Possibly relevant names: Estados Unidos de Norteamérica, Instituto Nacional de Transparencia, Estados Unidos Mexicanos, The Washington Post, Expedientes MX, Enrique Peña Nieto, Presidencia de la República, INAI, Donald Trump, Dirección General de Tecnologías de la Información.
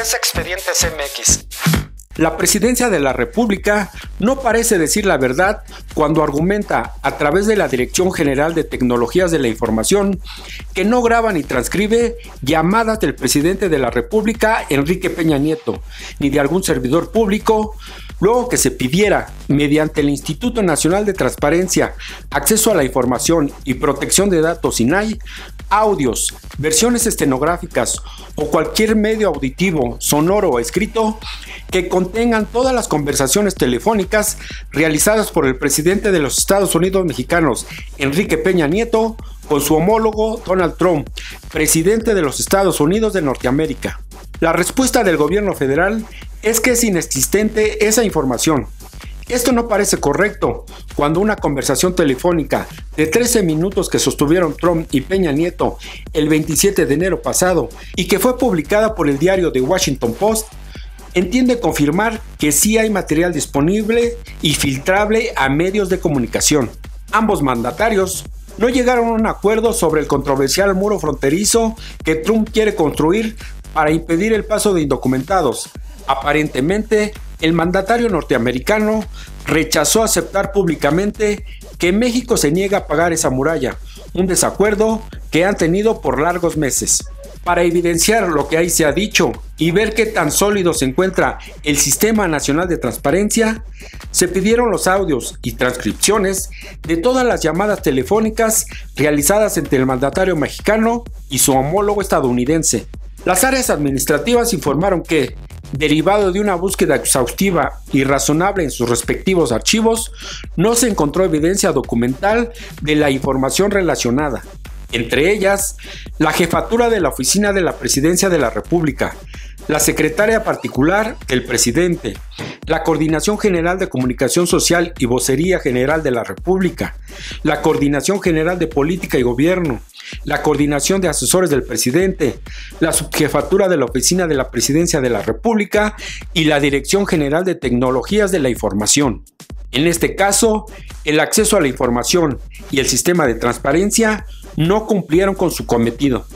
es Expedientes MX. La Presidencia de la República no parece decir la verdad cuando argumenta a través de la Dirección General de Tecnologías de la Información que no graba ni transcribe llamadas del presidente de la República, Enrique Peña Nieto, ni de algún servidor público, luego que se pidiera, mediante el Instituto Nacional de Transparencia, Acceso a la Información y Protección de Datos INAI, audios, versiones estenográficas o cualquier medio auditivo, sonoro o escrito que contengan todas las conversaciones telefónicas realizadas por el presidente de los Estados Unidos mexicanos, Enrique Peña Nieto, con su homólogo Donald Trump, presidente de los Estados Unidos de Norteamérica. La respuesta del gobierno federal es que es inexistente esa información. Esto no parece correcto cuando una conversación telefónica de 13 minutos que sostuvieron Trump y Peña Nieto el 27 de enero pasado y que fue publicada por el diario The Washington Post, entiende confirmar que sí hay material disponible y filtrable a medios de comunicación. Ambos mandatarios no llegaron a un acuerdo sobre el controversial muro fronterizo que Trump quiere construir para impedir el paso de indocumentados. Aparentemente, el mandatario norteamericano rechazó aceptar públicamente que México se niega a pagar esa muralla, un desacuerdo que han tenido por largos meses. Para evidenciar lo que ahí se ha dicho y ver qué tan sólido se encuentra el Sistema Nacional de Transparencia, se pidieron los audios y transcripciones de todas las llamadas telefónicas realizadas entre el mandatario mexicano y su homólogo estadounidense. Las áreas administrativas informaron que, derivado de una búsqueda exhaustiva y razonable en sus respectivos archivos, no se encontró evidencia documental de la información relacionada, entre ellas la jefatura de la Oficina de la Presidencia de la República, la secretaria particular del presidente, la Coordinación General de Comunicación Social y Vocería General de la República, la Coordinación General de Política y Gobierno, la Coordinación de Asesores del Presidente, la Subjefatura de la Oficina de la Presidencia de la República y la Dirección General de Tecnologías de la Información. En este caso, el acceso a la información y el sistema de transparencia no cumplieron con su cometido.